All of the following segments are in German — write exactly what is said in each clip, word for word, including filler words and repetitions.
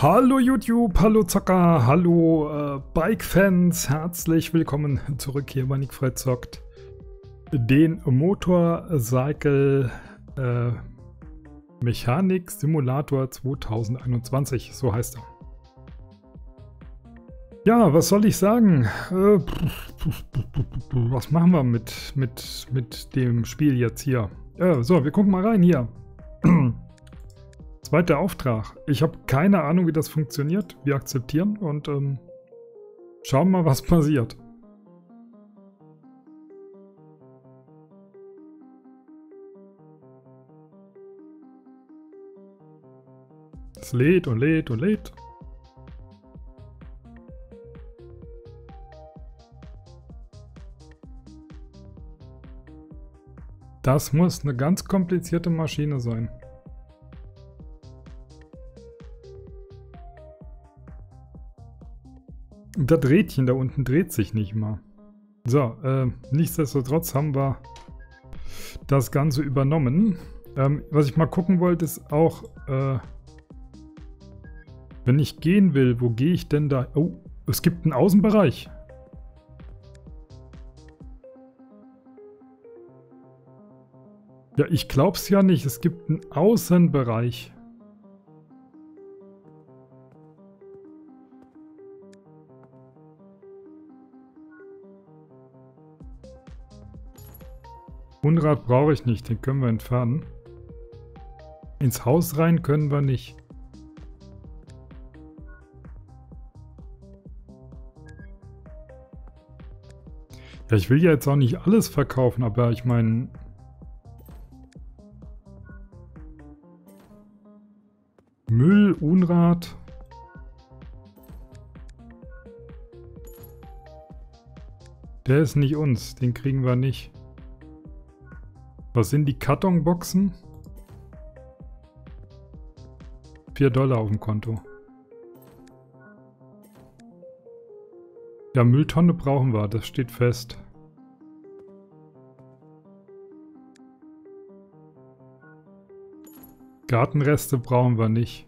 Hallo YouTube, hallo Zocker, hallo äh, Bike-Fans, herzlich willkommen zurück hier bei NickFreiZockt, den Motorcycle äh, Mechanic Simulator zwanzig einundzwanzig, so heißt er. Ja, was soll ich sagen? Äh, was machen wir mit, mit, mit dem Spiel jetzt hier? Äh, so, wir gucken mal rein hier. Zweiter Auftrag. Ich habe keine Ahnung, wie das funktioniert. Wir akzeptieren und ähm, schauen mal, was passiert. Es lädt und lädt und lädt. Das muss eine ganz komplizierte Maschine sein. Das Rädchen da unten dreht sich nicht mal. So, äh, nichtsdestotrotz haben wir das Ganze übernommen. Ähm, was ich mal gucken wollte, ist auch, äh, wenn ich gehen will, wo gehe ich denn da? Oh, es gibt einen Außenbereich. Ja, ich glaub's ja nicht. Es gibt einen Außenbereich. Unrat brauche ich nicht, den können wir entfernen. Ins Haus rein können wir nicht. Ja, ich will ja jetzt auch nicht alles verkaufen, aber ich meine... Müll, Unrat... Der ist nicht uns, den kriegen wir nicht. Was sind die Kartonboxen? vier Dollar auf dem Konto. Ja, Mülltonne brauchen wir, das steht fest. Gartenreste brauchen wir nicht.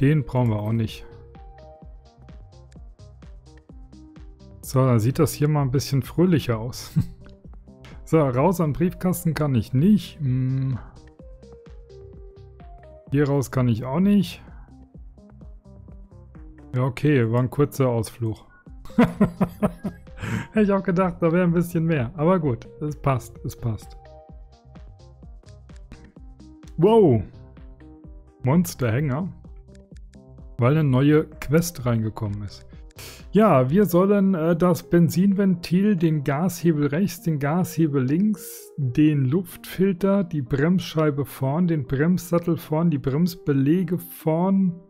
Den brauchen wir auch nicht. So, dann sieht das hier mal ein bisschen fröhlicher aus. So, raus am Briefkasten kann ich nicht. Hm. Hier raus kann ich auch nicht. Ja, okay, war ein kurzer Ausflug. Hätte ich auch gedacht, da wäre ein bisschen mehr. Aber gut, es passt, es passt. Wow! Monsterhänger. Weil eine neue Quest reingekommen ist. Ja, wir sollen äh, das Benzinventil, den Gashebel rechts, den Gashebel links, den Luftfilter, die Bremsscheibe vorn, den Bremssattel vorn, die Bremsbeläge vorn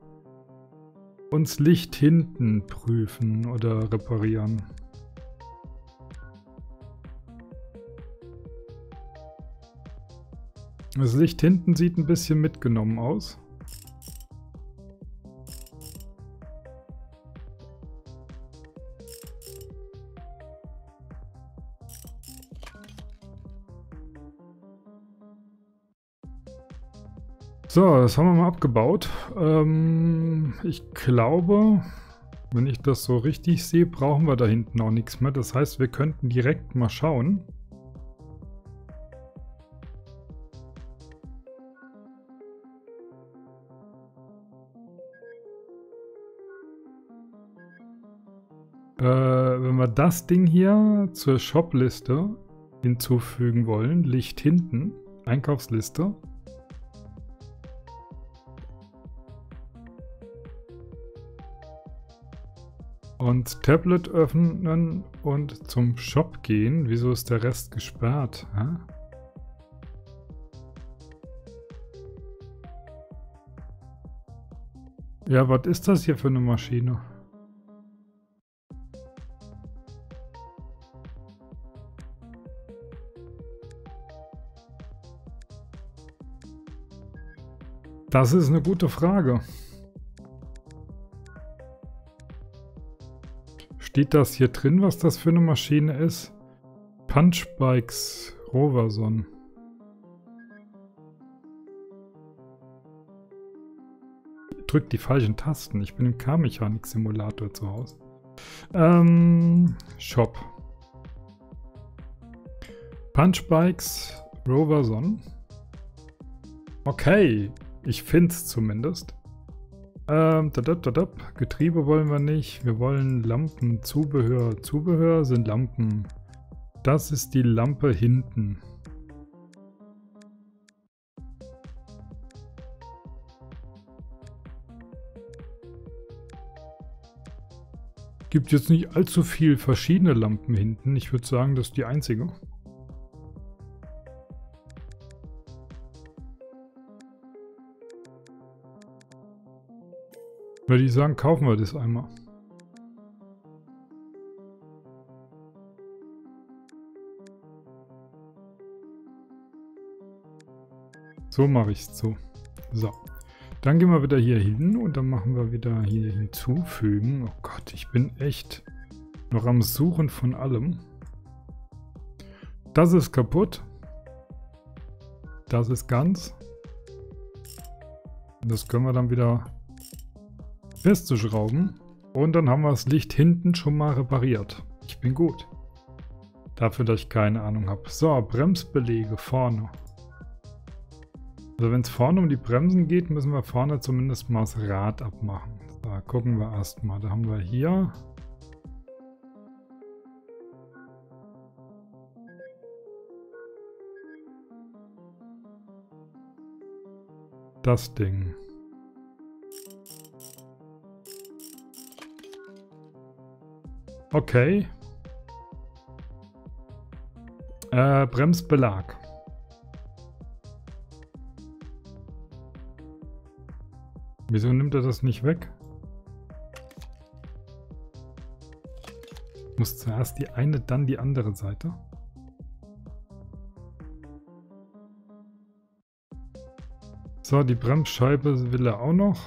und das Licht hinten prüfen oder reparieren. Das Licht hinten sieht ein bisschen mitgenommen aus. So, das haben wir mal abgebaut. Ähm, ich glaube, wenn ich das so richtig sehe, brauchen wir da hinten auch nichts mehr. Das heißt, wir könnten direkt mal schauen. Äh, wenn wir das Ding hier zur Shopliste hinzufügen wollen, Licht hinten, Einkaufsliste. Und Tablet öffnen und zum Shop gehen. Wieso ist der Rest gesperrt? Hä? Ja, was ist das hier für eine Maschine? Das ist eine gute Frage. Steht das hier drin, was das für eine Maschine ist? Punchbikes Roverson. drückt die falschen Tasten. Ich bin im K-Mechanik Simulator zu Hause. Ähm, Shop. Punchbikes Roverson. Okay, ich find's zumindest. Ähm, dadab, dadab. Getriebe wollen wir nicht. Wir wollen Lampen, Zubehör. Zubehör sind Lampen. Das ist die Lampe hinten. Gibt jetzt nicht allzu viel verschiedene Lampen hinten. Ich würde sagen, das ist die einzige. Würde ich sagen, kaufen wir das einmal. So mache ich es so. So. Dann gehen wir wieder hier hin und dann machen wir wieder hier hinzufügen. Oh Gott, ich bin echt noch am Suchen von allem. Das ist kaputt. Das ist ganz. Und das können wir dann wieder festzuschrauben. Und dann haben wir das Licht hinten schon mal repariert. Ich bin gut. Dafür, dass ich keine Ahnung habe. So, Bremsbeläge vorne. Also wenn es vorne um die Bremsen geht, müssen wir vorne zumindest mal das Rad abmachen. Da gucken wir erstmal. Da haben wir hier. Das Ding. Okay. Äh, Bremsbelag. Wieso nimmt er das nicht weg? Muss zuerst die eine, dann die andere Seite. So, die Bremsscheibe will er auch noch.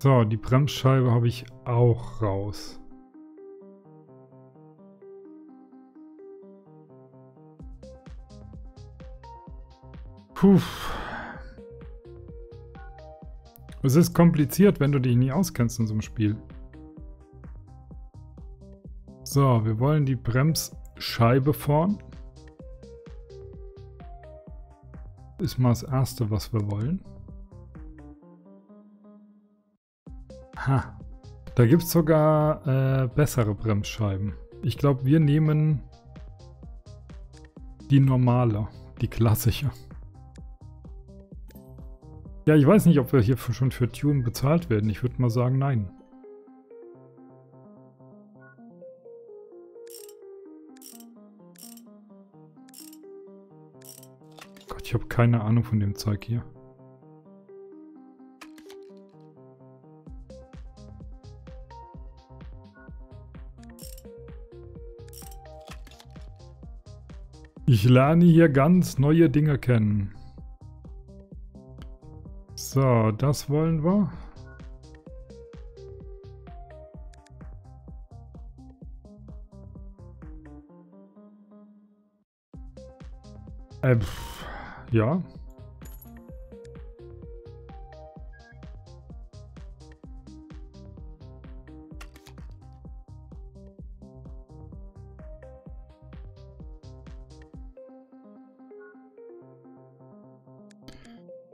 So, die Bremsscheibe habe ich auch raus. Puh. Es ist kompliziert, wenn du dich nie auskennst in so einem Spiel. So, wir wollen die Bremsscheibe vorn. Ist mal das Erste, was wir wollen. Ha, da gibt es sogar äh, bessere Bremsscheiben. Ich glaube, wir nehmen die normale, die klassische. Ja, ich weiß nicht, ob wir hier schon für Tune bezahlt werden. Ich würde mal sagen, nein. Gott, ich habe keine Ahnung von dem Zeug hier. Ich lerne hier ganz neue Dinge kennen. So, das wollen wir. Äh, pff, ja.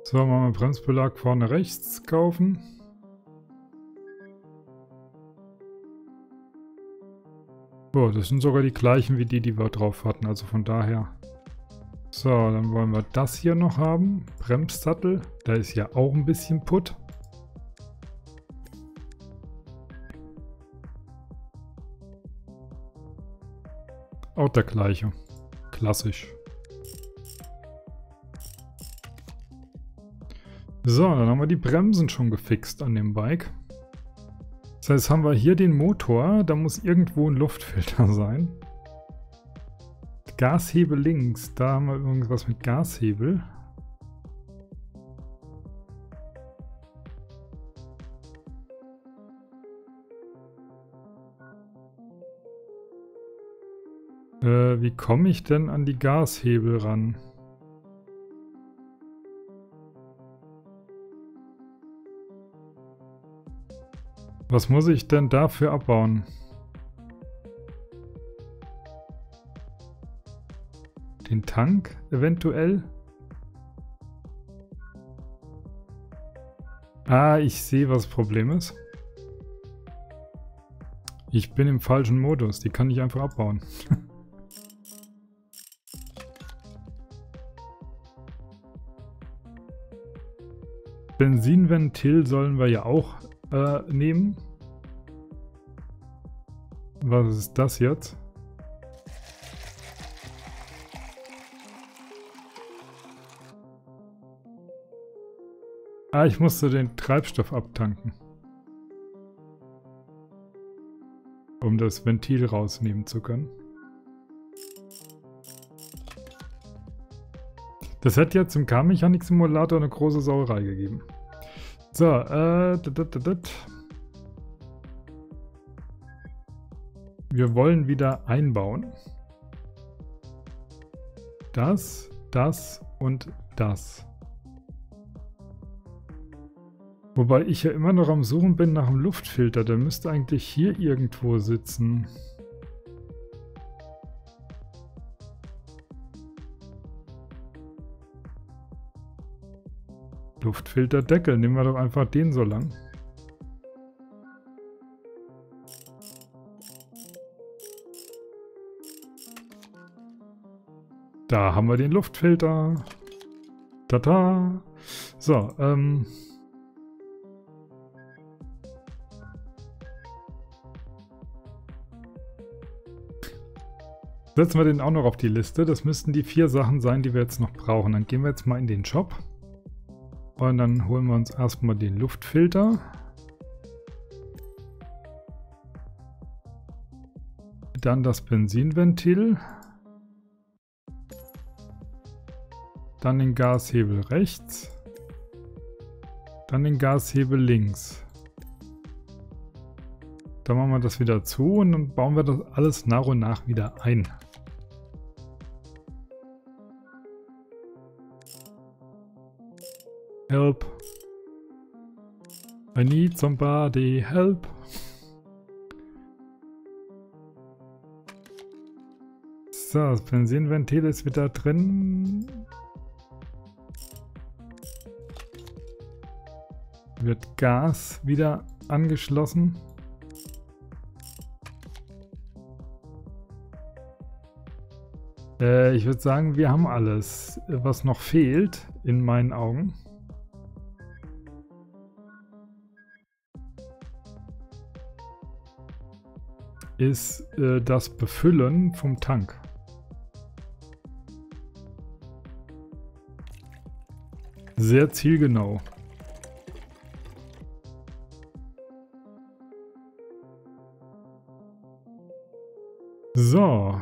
So, machen wir Bremsbelag vorne rechts kaufen. Boah, das sind sogar die gleichen wie die, die wir drauf hatten, also von daher. So, dann wollen wir das hier noch haben. Bremssattel, da ist ja auch ein bisschen Putt. Auch der gleiche. Klassisch. So, dann haben wir die Bremsen schon gefixt an dem Bike. Das heißt, haben wir hier den Motor, da muss irgendwo ein Luftfilter sein. Gashebel links, da haben wir irgendwas mit Gashebel. Äh, wie komme ich denn an die Gashebel ran? Was muss ich denn dafür abbauen? Den Tank eventuell? Ah, ich sehe, was das Problem ist. Ich bin im falschen Modus, die kann ich einfach abbauen. Benzinventil sollen wir ja auch äh, nehmen. Was ist das jetzt? Ah, ich musste den Treibstoff abtanken, um das Ventil rausnehmen zu können. Das hätte jetzt im K-Mechanik-Simulator eine große Sauerei gegeben. So, äh... Dat, dat, dat. Wir wollen wieder einbauen. Das, das und das. Wobei ich ja immer noch am Suchen bin nach einem Luftfilter. Der müsste eigentlich hier irgendwo sitzen. Luftfilterdeckel. Nehmen wir doch einfach den so lang. Da haben wir den Luftfilter. Tada! So, ähm... setzen wir den auch noch auf die Liste. Das müssten die vier Sachen sein, die wir jetzt noch brauchen. Dann gehen wir jetzt mal in den Shop. Und dann holen wir uns erstmal den Luftfilter. Dann das Benzinventil. Dann den Gashebel rechts. Dann den Gashebel links. Dann machen wir das wieder zu und dann bauen wir das alles nach und nach wieder ein. Help. I need somebody help. So, das Benzinventil ist wieder drin. Wird Gas wieder angeschlossen. Äh, ich würde sagen, wir haben alles, was noch fehlt, in meinen Augen. Ist äh, das Befüllen vom Tank. Sehr zielgenau. So,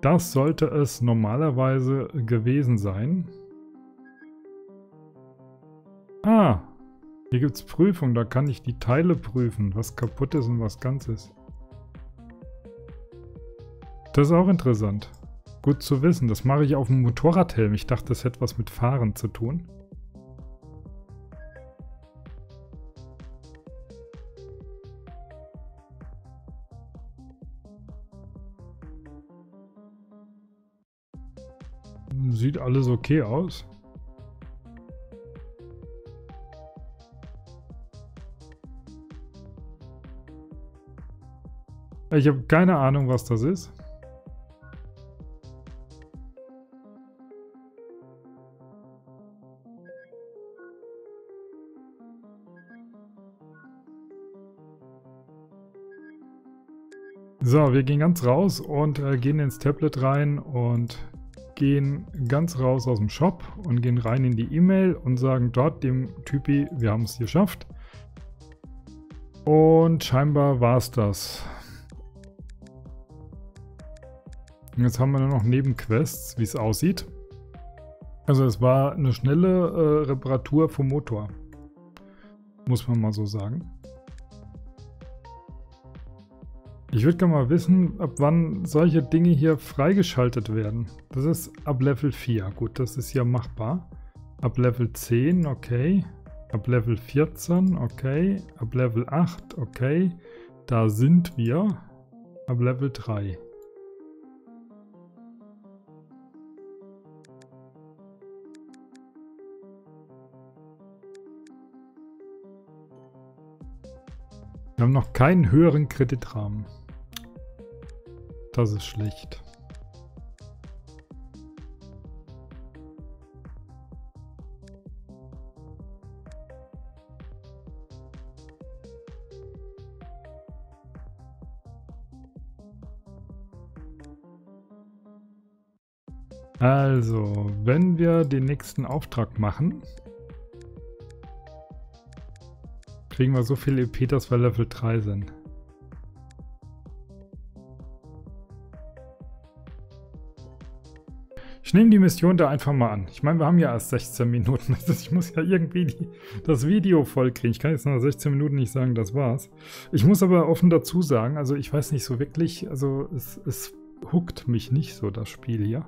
das sollte es normalerweise gewesen sein. Ah, hier gibt es Prüfung, da kann ich die Teile prüfen, was kaputt ist und was ganz ist. Das ist auch interessant. Gut zu wissen. Das mache ich auf dem Motorradhelm. Ich dachte, das hätte was mit Fahren zu tun. Sieht alles okay aus. Ich habe keine Ahnung, was das ist. So, wir gehen ganz raus und äh, gehen ins Tablet rein und gehen ganz raus aus dem Shop und gehen rein in die E-Mail und sagen dort dem Typi, wir haben es geschafft. Und scheinbar war es das. Und jetzt haben wir nur noch Nebenquests, wie es aussieht. Also es war eine schnelle äh, Reparatur vom Motor, muss man mal so sagen. Ich würde gerne mal wissen, ab wann solche Dinge hier freigeschaltet werden. Das ist ab Level vier. Gut, das ist ja machbar. Ab Level zehn, okay. Ab Level vierzehn, okay. Ab Level acht, okay. Da sind wir. Ab Level drei. Wir haben noch keinen höheren Kreditrahmen. Das ist schlecht. Also, wenn wir den nächsten Auftrag machen, kriegen wir so viel E P, dass wir Level drei sind. Ich nehme die Mission da einfach mal an. Ich meine, wir haben ja erst sechzehn Minuten. Also ich muss ja irgendwie die, das Video voll kriegen. Ich kann jetzt nach sechzehn Minuten nicht sagen, das war's. Ich muss aber offen dazu sagen, also ich weiß nicht so wirklich, also es, es huckt mich nicht so, das Spiel hier.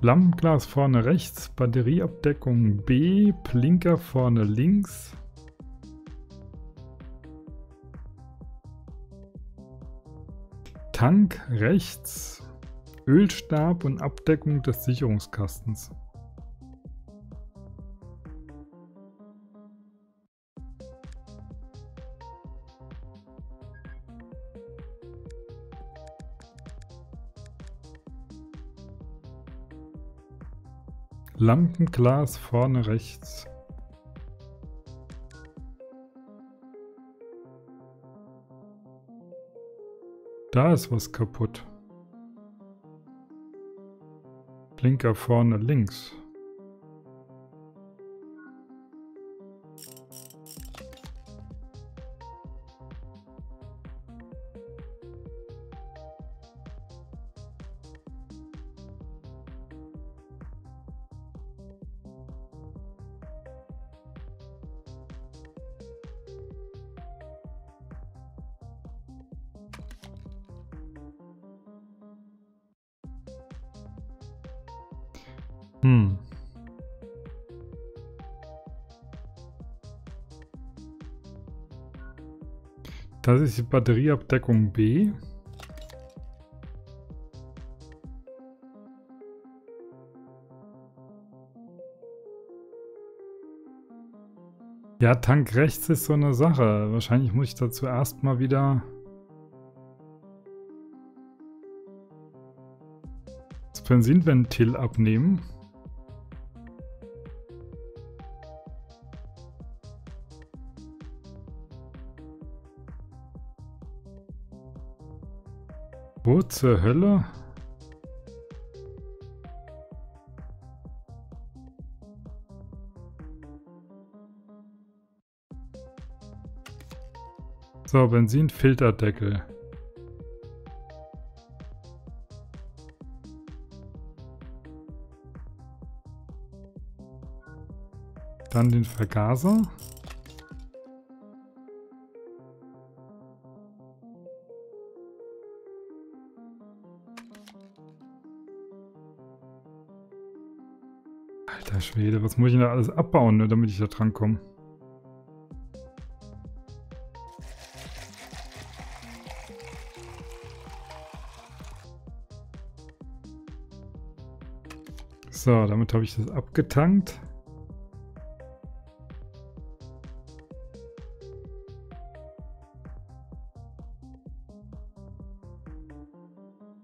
Lampenglas vorne rechts, Batterieabdeckung B, Blinker vorne links. Tank rechts, Ölstab und Abdeckung des Sicherungskastens. Lampenglas vorne rechts. Da ist was kaputt. Blinker vorne links. Hm. Das ist die Batterieabdeckung B. Ja, Tank rechts ist so eine Sache. Wahrscheinlich muss ich dazu erst mal wieder das Benzinventil abnehmen. Wo zur Hölle? So, Benzinfilterdeckel. Dann den Vergaser. Alter Schwede, was muss ich denn da alles abbauen, ne, damit ich da dran komme? So, damit habe ich das abgetankt.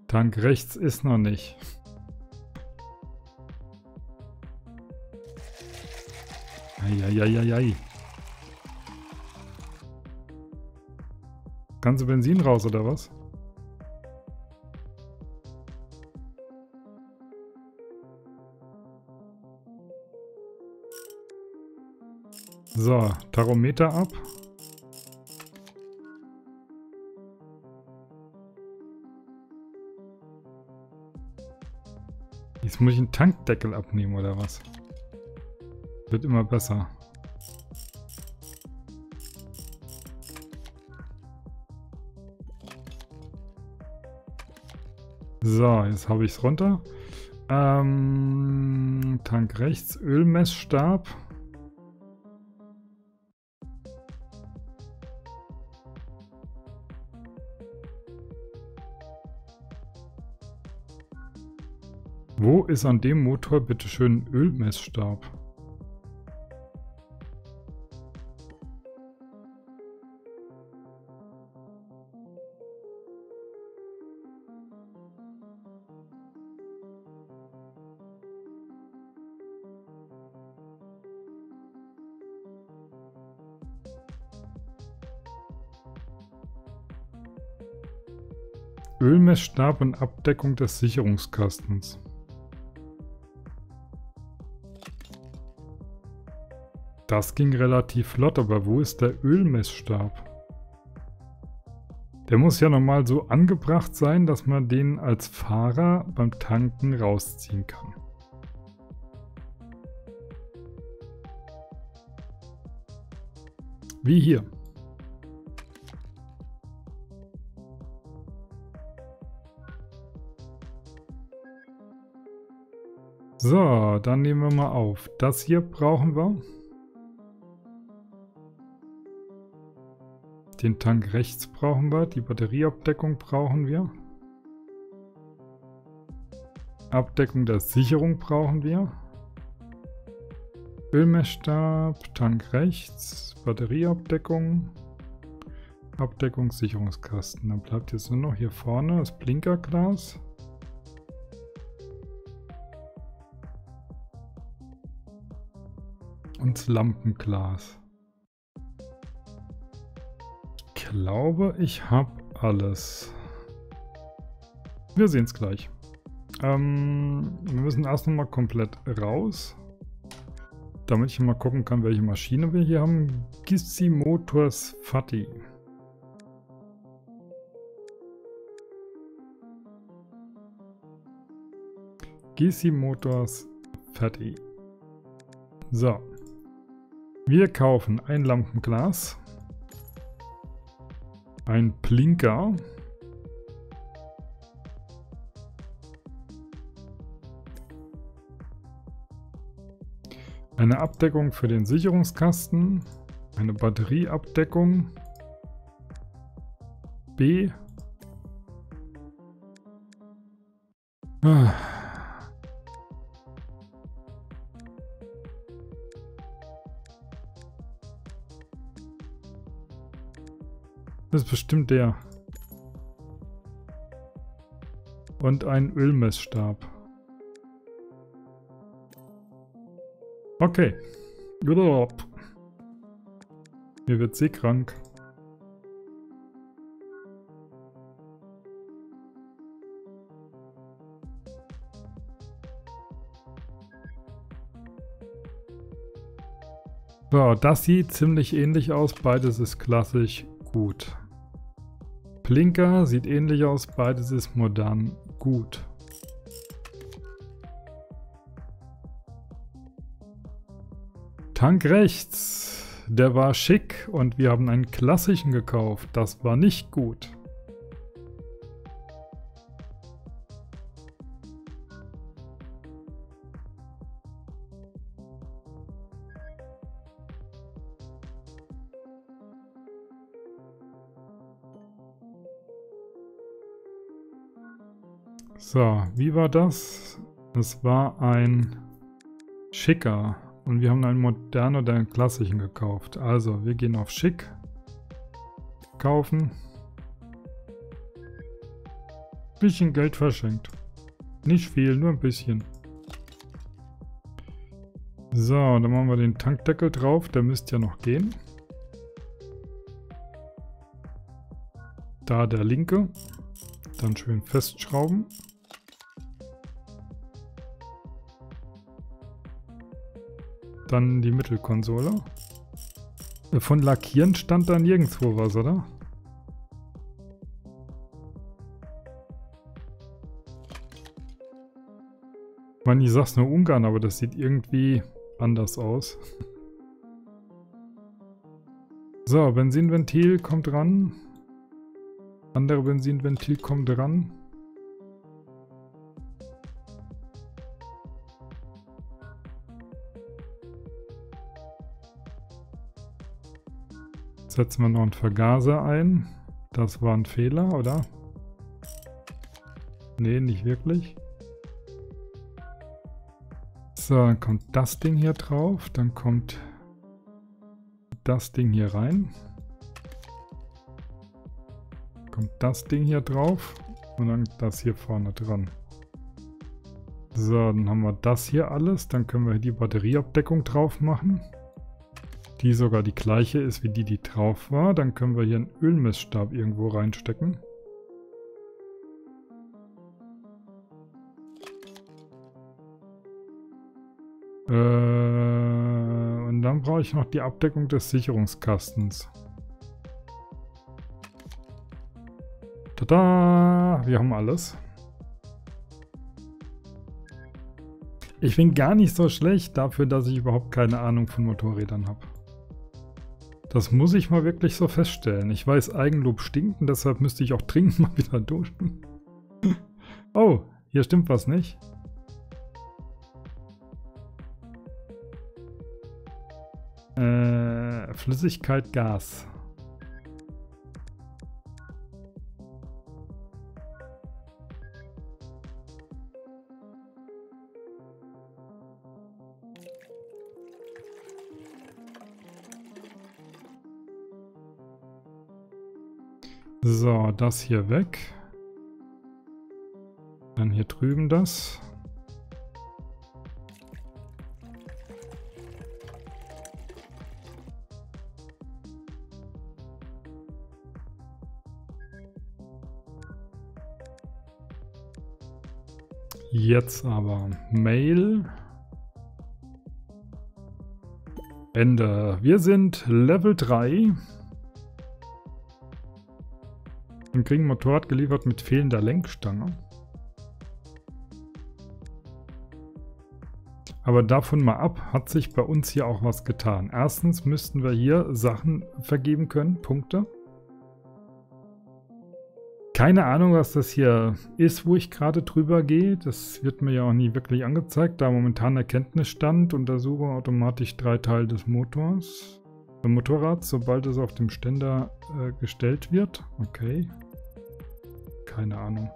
Tank rechts ist noch nicht. Eieieiei. Ganze Benzin raus, oder was? So, Tachometer ab. Jetzt muss ich einen Tankdeckel abnehmen, oder was? Wird immer besser. So, jetzt habe ich es runter. Ähm, Tank rechts, Ölmessstab. Wo ist an dem Motor bitteschön ein Ölmessstab? Ölmessstab und Abdeckung des Sicherungskastens. Das ging relativ flott, aber wo ist der Ölmessstab? Der muss ja normal so angebracht sein, dass man den als Fahrer beim Tanken rausziehen kann. Wie hier. So, dann nehmen wir mal auf. Das hier brauchen wir. Den Tank rechts brauchen wir, die Batterieabdeckung brauchen wir. Abdeckung der Sicherung brauchen wir. Ölmessstab, Tank rechts, Batterieabdeckung, Abdeckung Sicherungskasten. Dann bleibt jetzt nur noch hier vorne das Blinkerglas. Und das Lampenglas. Ich glaube, ich habe alles. Wir sehen es gleich. Ähm, wir müssen erst nochmal komplett raus, damit ich mal gucken kann, welche Maschine wir hier haben. Gizimotors Fatty. Gizimotors Fatty. So. Wir kaufen ein Lampenglas, ein Blinker, eine Abdeckung für den Sicherungskasten, eine Batterieabdeckung, B, ah. Das ist bestimmt der. Und ein Ölmessstab. Okay. Mir wird seekrank. So, das sieht ziemlich ähnlich aus. Beides ist klassisch gut. Blinker sieht ähnlich aus, beides ist modern gut. Tank rechts, der war schick und wir haben einen klassischen gekauft, das war nicht gut. So, wie war das? Es war ein schicker und wir haben einen modernen oder einen klassischen gekauft. Also, wir gehen auf schick, kaufen, ein bisschen Geld verschenkt. Nicht viel, nur ein bisschen. So, dann machen wir den Tankdeckel drauf, der müsste ja noch gehen. Da der linke, dann schön festschrauben. Dann die Mittelkonsole. Von Lackieren stand da nirgendwo was, oder? Ich meine, ich sag's nur Ungarn, aber das sieht irgendwie anders aus. So, Benzinventil kommt ran. Andere Benzinventil kommt ran. Setzen wir noch einen Vergaser ein. Das war ein Fehler, oder? Nee, nicht wirklich. So, dann kommt das Ding hier drauf. Dann kommt das Ding hier rein. Kommt das Ding hier drauf. Und dann das hier vorne dran. So, dann haben wir das hier alles. Dann können wir die Batterieabdeckung drauf machen. Die sogar die gleiche ist wie die, die drauf war. Dann können wir hier einen Ölmessstab irgendwo reinstecken. Äh, und dann brauche ich noch die Abdeckung des Sicherungskastens. Tada! Wir haben alles. Ich bin gar nicht so schlecht dafür, dass ich überhaupt keine Ahnung von Motorrädern habe. Das muss ich mal wirklich so feststellen. Ich weiß, Eigenlob stinkt und deshalb müsste ich auch dringend mal wieder duschen. Oh, hier stimmt was nicht. Äh, Flüssigkeit, Gas. So, das hier weg. Dann hier drüben das. Jetzt aber Mail. Ende. Wir sind Level drei. Und kriegen Motorrad geliefert mit fehlender Lenkstange. Aber davon mal ab, hat sich bei uns hier auch was getan. Erstens müssten wir hier Sachen vergeben können, Punkte. Keine Ahnung, was das hier ist, wo ich gerade drüber gehe. Das wird mir ja auch nie wirklich angezeigt, da momentan Erkenntnisstand, untersuche automatisch drei Teile des Motors, äh, Motorrads, sobald es auf dem Ständer äh, gestellt wird. Okay. Keine Ahnung.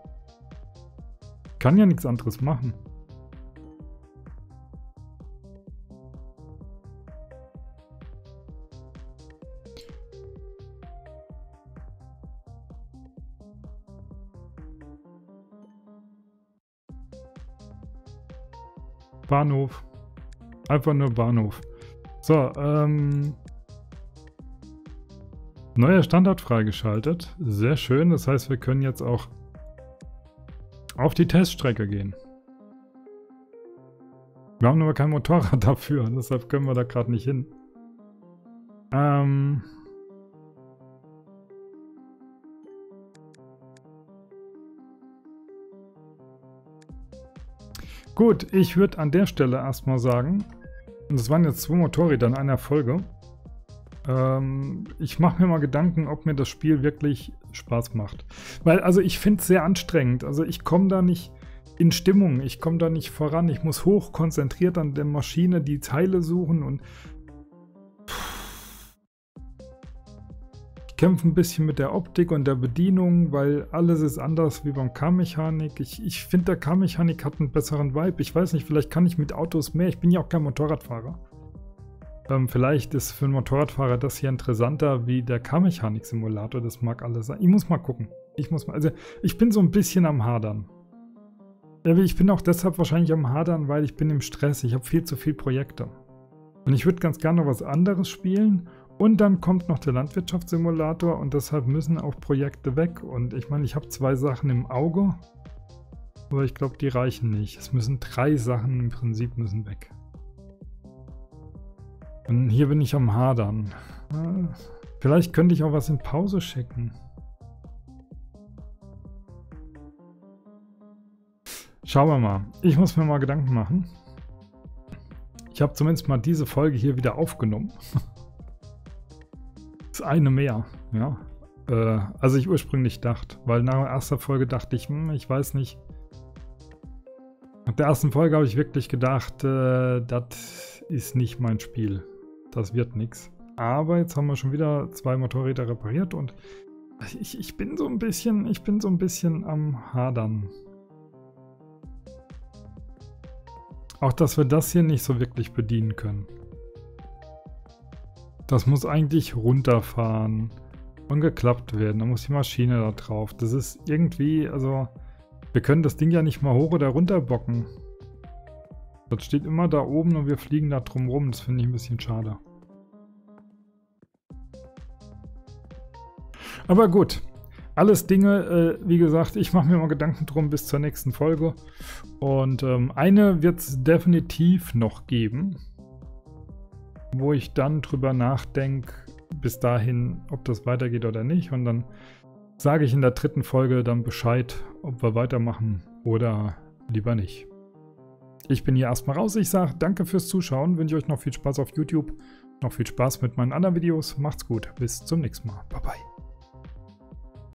Kann ja nichts anderes machen. Bahnhof. Einfach nur Bahnhof. So, ähm. neuer Standard freigeschaltet. Sehr schön. Das heißt, wir können jetzt auch auf die Teststrecke gehen. Wir haben aber kein Motorrad dafür. Deshalb können wir da gerade nicht hin. Ähm. Gut, ich würde an der Stelle erstmal sagen, das waren jetzt zwei Motorräder in einer Folge. Ähm, ich mache mir mal Gedanken, ob mir das Spiel wirklich Spaß macht. Weil, also ich finde es sehr anstrengend. Also ich komme da nicht in Stimmung, ich komme da nicht voran. Ich muss hoch konzentriert an der Maschine die Teile suchen und ich kämpfe ein bisschen mit der Optik und der Bedienung, weil alles ist anders wie beim K-Mechanik. Ich, ich finde, der K-Mechanik hat einen besseren Vibe. Ich weiß nicht, vielleicht kann ich mit Autos mehr. Ich bin ja auch kein Motorradfahrer. Ähm, vielleicht ist für einen Motorradfahrer das hier interessanter wie der K-Mechanik Simulator. Das mag alles sein. Ich muss mal gucken. Ich muss mal, also ich bin so ein bisschen am Hadern. Ich bin auch deshalb wahrscheinlich am Hadern, weil ich bin im Stress. Ich habe viel zu viele Projekte. Und ich würde ganz gerne noch was anderes spielen. Und dann kommt noch der Landwirtschaftssimulator und deshalb müssen auch Projekte weg. Und ich meine, ich habe zwei Sachen im Auge, aber ich glaube, die reichen nicht. Es müssen drei Sachen im Prinzip müssen weg. Und hier bin ich am Hadern. Vielleicht könnte ich auch was in Pause schicken. Schauen wir mal. Ich muss mir mal Gedanken machen. Ich habe zumindest mal diese Folge hier wieder aufgenommen. Eine mehr, ja. Äh, als ich ursprünglich dachte, weil nach der ersten Folge dachte ich, hm, ich weiß nicht. Nach der ersten Folge habe ich wirklich gedacht, äh, das ist nicht mein Spiel. Das wird nichts. Aber jetzt haben wir schon wieder zwei Motorräder repariert und ich, ich bin so ein bisschen, ich bin so ein bisschen am Hadern. Auch, dass wir das hier nicht so wirklich bedienen können. Das muss eigentlich runterfahren und geklappt werden. Da muss die Maschine da drauf. Das ist irgendwie, also wir können das Ding ja nicht mal hoch oder runter bocken. Das steht immer da oben und wir fliegen da drum rum. Das finde ich ein bisschen schade. Aber gut, alles Dinge, äh, wie gesagt, ich mache mir mal Gedanken drum bis zur nächsten Folge. Und ähm, eine wird es definitiv noch geben, wo ich dann drüber nachdenke, bis dahin, ob das weitergeht oder nicht. Und dann sage ich in der dritten Folge dann Bescheid, ob wir weitermachen oder lieber nicht. Ich bin hier erstmal raus. Ich sage danke fürs Zuschauen, wünsche euch noch viel Spaß auf YouTube, noch viel Spaß mit meinen anderen Videos. Macht's gut, bis zum nächsten Mal. Bye bye.